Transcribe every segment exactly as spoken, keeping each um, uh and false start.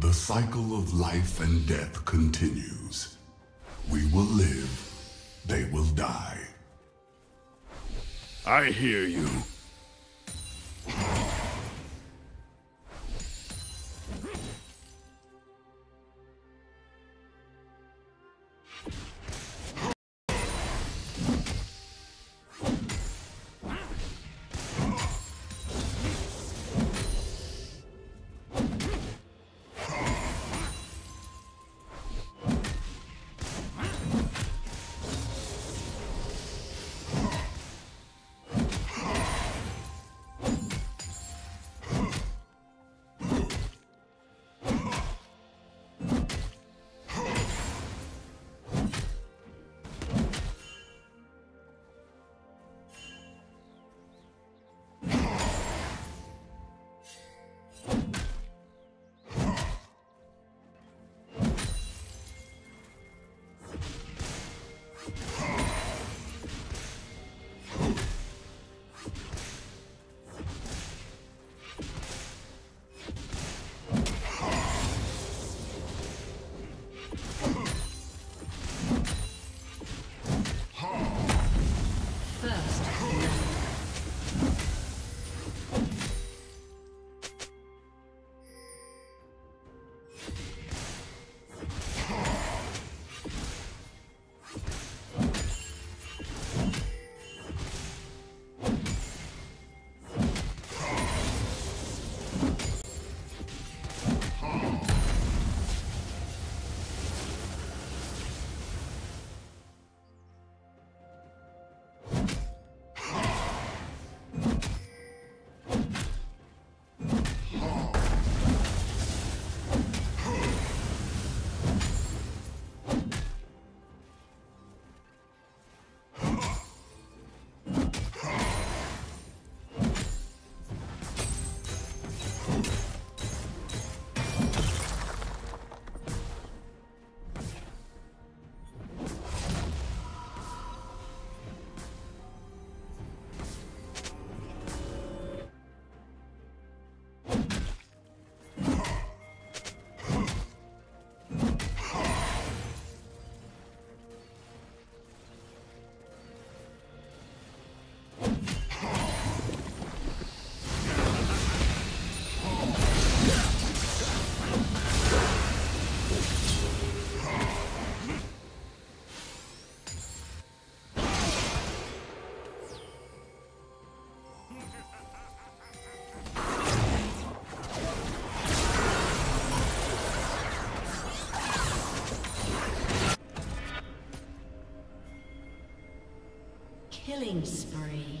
The cycle of life and death continues. We will live, they will die. I hear you. Killing spree.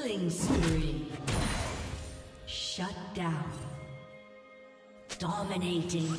Killing spree. Shut down. Dominating.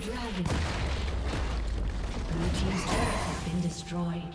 Dragon. Blue team's turret has been destroyed.